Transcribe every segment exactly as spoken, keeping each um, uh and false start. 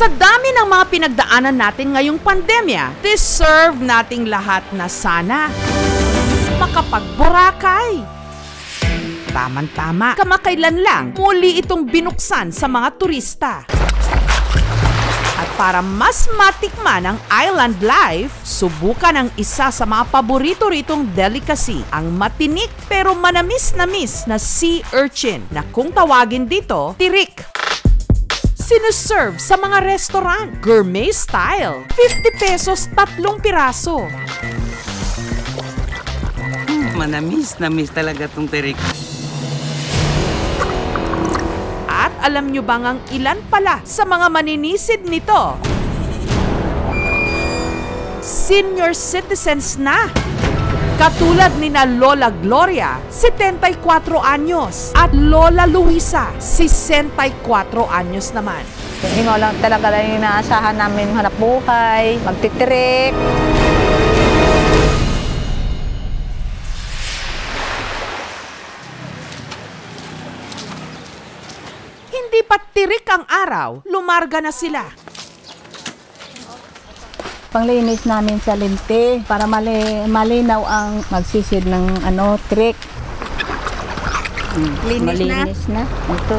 Sa dami ng mga pinagdaanan natin ngayong pandemya, deserve nating lahat na sana makapagburakay. Tamang-tama, kamakailan lang muli itong binuksan sa mga turista. At para mas matikman ang island life, subukan ang isa sa mga paborito ritong delicacy, ang matinik pero manamis-namis na sea urchin na kung tawagin dito, tirik. Sinuserve sa mga restaurant, gourmet style, fifty pesos tatlong piraso. Mm, manamis-namis talaga tong tirik. Alam nyo bang ang ilan pala sa mga maninisid nito? Senior citizens na! Katulad ni na Lola Gloria, setenta y cuatro anyos, at Lola Luisa, sesenta y cuatro anyos naman. Hindi nga lang talaga lang inaasahan namin hanap buhay, magtitirik. Hindi pa tirik ang araw, lumarga na sila. Panglinis namin sa lente para mali, malinaw ang magsisid ng ano, tirik. Linis Malinis na. na. Ito.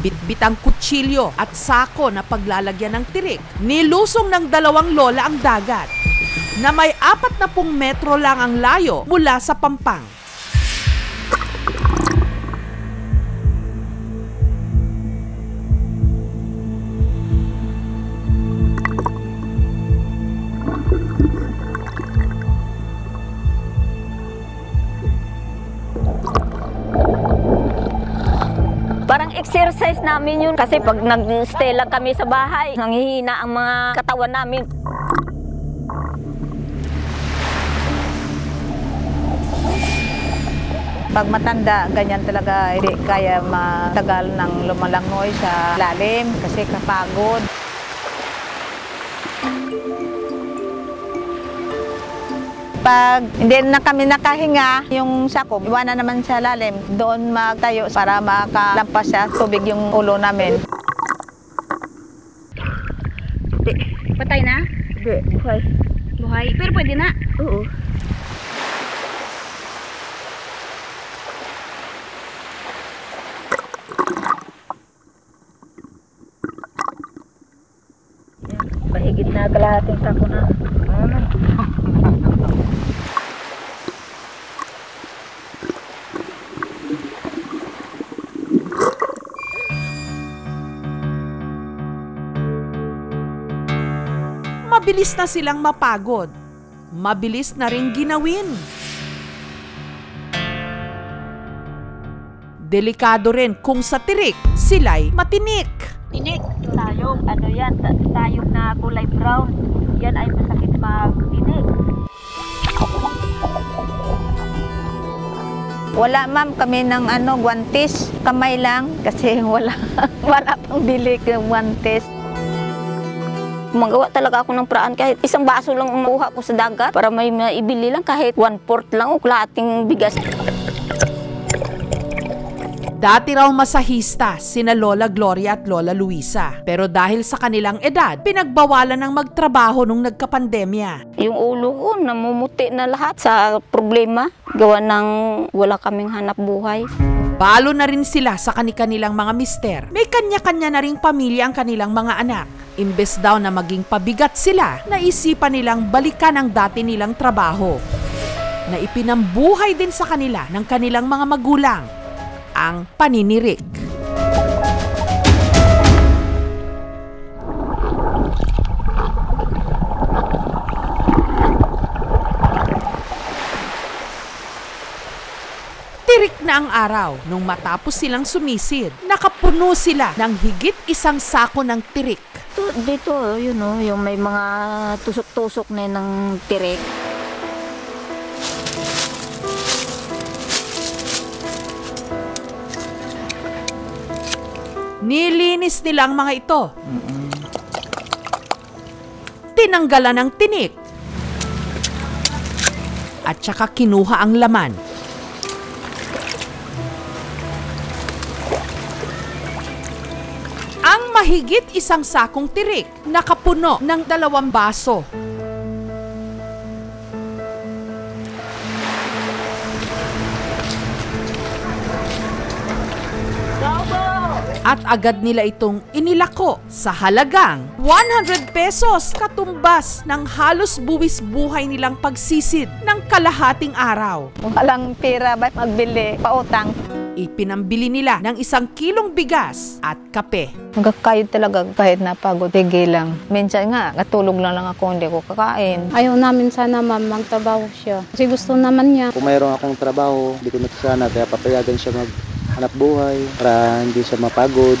Bitbit ang kutsilyo at sako na paglalagyan ng tirik. Nilusong ng dalawang lola ang dagat na may apat na pung metro lang ang layo mula sa pampang. Parang exercise namin yun kasi pag nag-stay lang kami sa bahay, nanghihina ang mga katawan namin. Pag matanda, ganyan talaga hindi kaya matagal ng lumalangoy sa lalim kasi kapagod. Pag hindi na kami nakahinga, yung sako, iwanan naman sa lalim. Doon magtayo para makalampas sa tubig yung ulo namin. Patay na? Hindi, buhay. Buhay? Pero pwede na? Oo. Mahigit na kalahating sako na. Ano? Mabilis na silang mapagod. Mabilis na rin ginawin. Delikado rin kung sa tirik, sila'y matinik. Tinik. Tayong, ano yan, tayong na kulay brown. Yan ay masakit magtinik. Wala ma'am kami ng ano, guantes. Kamay lang kasi wala, wala pang bili ng guantes. Magawa talaga ako ng paraan kahit isang baso lang umuha ko sa dagat para may maibili lang kahit one-fourth lang o kalahating bigas. Dati raw masahista sina Lola Gloria at Lola Luisa. Pero dahil sa kanilang edad, pinagbawalan ng magtrabaho nung nagkapandemya. Yung ulo ko namumuti na lahat sa problema. Gawa ng wala kaming hanap buhay. Balo na rin sila sa kani-kanilang mga mister. May kanya-kanya na rin pamilya ang kanilang mga anak. Imbes daw na maging pabigat sila, naisipan nilang balikan ang dati nilang trabaho. Na ipinambuhay din sa kanila ng kanilang mga magulang, ang paninirik. Tirik na ang araw. Nung matapos silang sumisid, nakapuno sila ng higit isang sako ng tirik. Dito, you know, yung may mga tusok-tusok na ng tirik. Nilinis nilang mga ito. Tinanggalan ng tinik. At saka kinuha ang laman. Ang mahigit isang sakong tirik na kapuno ng dalawang baso. At agad nila itong inilako sa halagang one hundred pesos, katumbas ng halos buwis buhay nilang pagsisid ng kalahating araw. Walang pera, ba't magbili? Pautang. Ipinambili nila ng isang kilong bigas at kape. Nagkakayod talaga kahit napagod, tigil lang. Minsan nga, natulog lang lang ako, hindi ko kakain. Ayaw namin sana ma'am, magtrabaho siya. Kasi gusto naman niya. Kung mayroon akong trabaho, hindi ko natusana, kaya papayagan siya mag hanap buhay para hindi siya mapagod.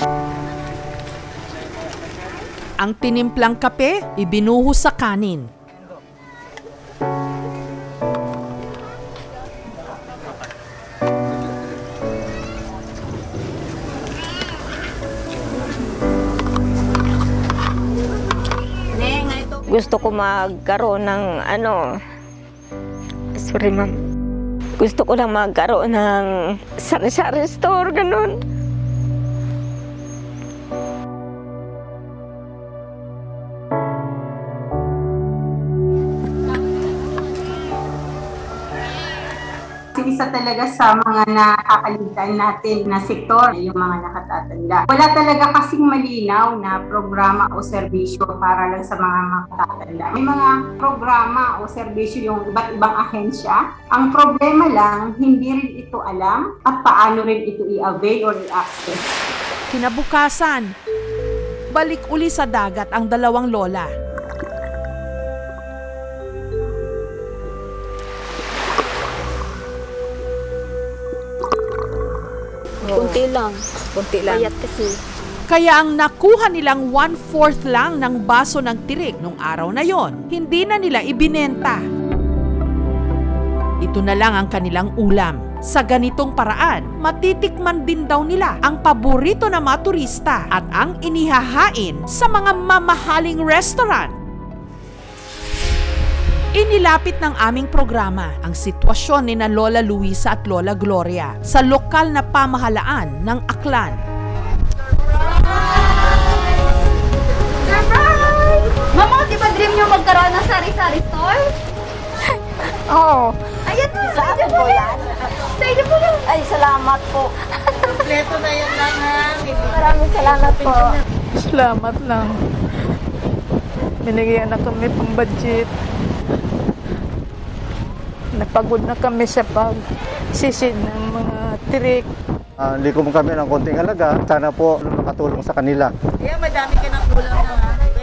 Ang tinimplang kape, ibinuhos sa kanin. Gusto ko magkaroon ng ano, sorry ma'am. Gusto ko lang magkaroon ng sari-sari store, ganun. Isa talaga sa mga nakakalimutan natin na sektor, yung mga nakatatanda. Wala talaga kasing malinaw na programa o serbisyo para lang sa mga nakatatanda. May mga programa o serbisyo yung iba't ibang ahensya. Ang problema lang, hindi rin ito alam at paano rin ito i-avail or i-access. Kinabukasan, balik uli sa dagat ang dalawang lola. Kunti lang. Kunti lang. Payat kasi. Kaya ang nakuha nilang one-fourth lang ng baso ng tirik nung araw na yon, hindi na nila ibinenta. Ito na lang ang kanilang ulam. Sa ganitong paraan, matitikman din daw nila ang paborito na mga turista at ang inihahain sa mga mamahaling restaurant. Inilapit ng aming programa ang sitwasyon ni na Lola Luisa at Lola Gloria sa lokal na pamahalaan ng Aklan. Surprise! Mama, di ba dream niyo magkaroon ng sari-sari store? Oo. Ayan na, sa inyo po yan. Sa inyo po yan. Ay, salamat po. Kompleto na yan lang ha. Maraming salamat po. Salamat lang. Binigyan na kami pang budget. Napagod na kami sa pagsisid ng mga tirik. Uh, likom kami ng konting halaga. Sana po makatulong sa kanila. Kaya yeah, madami ka ng tulong na.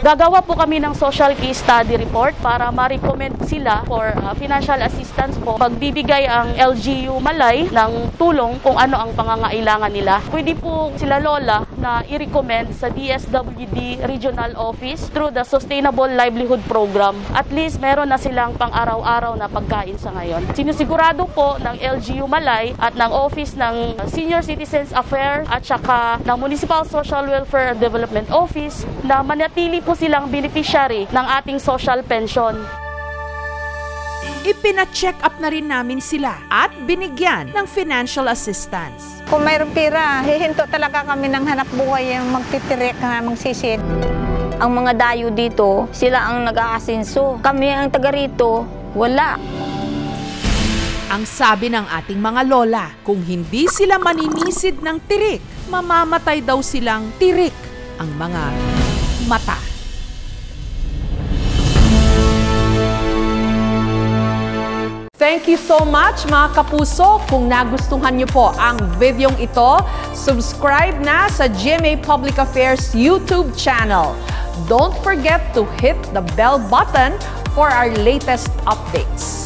Gagawa po kami ng social case study report para ma-recommend sila for uh, financial assistance po. Pagbibigay ang L G U Malay ng tulong kung ano ang pangangailangan nila. Pwede po sila Lola na i-recommend sa D S W D Regional Office through the Sustainable Livelihood Program. At least meron na silang pang-araw-araw na pagkain sa ngayon. Sinisigurado po ng L G U Malay at ng Office ng Senior Citizens Affairs at saka ng Municipal Social Welfare and Development Office na manatili po silang beneficiary ng ating social pension. Ipina-check up na rin namin sila at binigyan ng financial assistance. Kung mayroong pera, hihinto talaga kami ng hanap buhay yung magtitirik na magsisid. Ang mga dayo dito, sila ang nag-aasinso. Kami ang taga rito, wala. Ang sabi ng ating mga lola, kung hindi sila maninisid ng tirik, mamamatay daw silang tirik ang mga mata. Thank you so much mga kapuso. Kung nagustuhan niyo po ang videong ito, subscribe na sa G M A Public Affairs YouTube channel. Don't forget to hit the bell button for our latest updates.